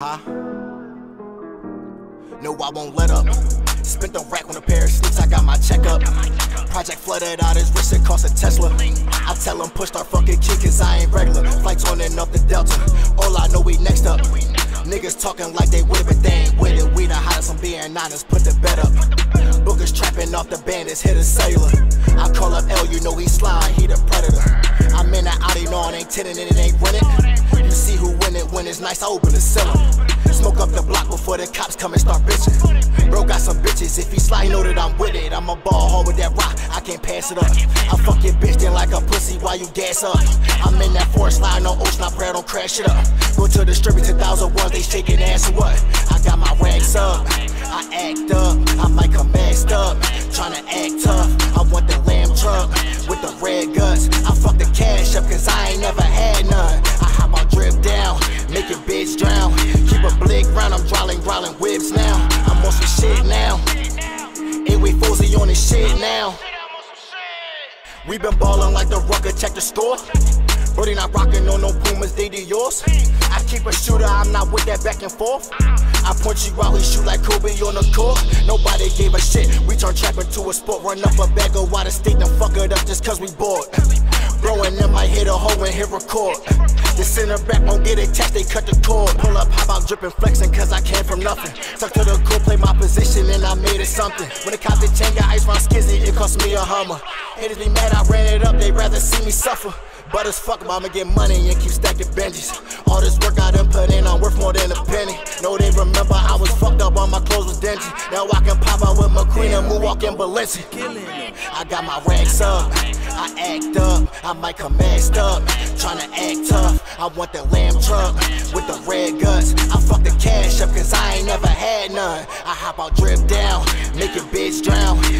Huh? No, I won't let up. Spent the rack on a pair of sneaks, I got my checkup. Project flooded out his wrist, it cost a Tesla. I tell him push our fucking kid, cause I ain't regular. Flights on and off the Delta, all I know we next up. Niggas talking like they with it, but they ain't with it. We the hottest, I'm being honest, put the bed up. Boogers trapping off the bandits, hit a cellular. I call up L, you know he slide, he the predator. I'm in that Audi, no, it ain't tenant and it ain't winning. You see who win it when it's nice, I open the cellar. Smoke up the block before the cops come and start bitching. Bro got some bitches, if he slide, you know that I'm with it. I'm a ball hard with that rock, I can't pass it up. I fuck your bitch then like a pussy while you gas up. I'm in that forest line, no ocean, I pray I don't crash it up. Go to the strip, it's 1,000 ones, they shaking ass and what? I got my rags up, I act up, I might come maxed up. Tryna act tough, I want the lamb truck with the red guts. I fuck the cash up cause I ain't never had none. I hop my drip down, make your bitch drown. Keep a blick round, I'm growling whips now. I'm on some shit now, and we Fousey on this shit now. We been ballin' like the Rucker, check the store. Brody not rockin' on no Pumas, they do yours. I keep a shooter, I'm not with that back and forth. I point you out, we shoot like Kobe on the court. Nobody gave a shit, we turn trap into a sport. Run up a bag of water, stick them fuck it up just cause we bored. Bro and them might hit a hoe and hit record. The center back won't get attached, they cut the cord. Pull up, hop out, drippin', flexin', cause I came from nothing. Tuck to the core, play my position, and I made it something. When the cop did chain, got ice round skizzy, it cost me a Hummer. Haters be mad, I ran it up, they rather see me suffer. But as fuck, I'ma get money and keep stacking Benjis. All this work I done put in, I'm worth more than a penny. No, they remember I was fucked up, all my clothes was dingy. Now I can pop out with McQueen and moonwalk in Balenci. I got my racks up, I act up, I might come maxed up. Tryna act tough, I want the lamb truck with the red guts. I fuck the cash up cause I ain't never had none. I hop out, drip down, make your bitch drown.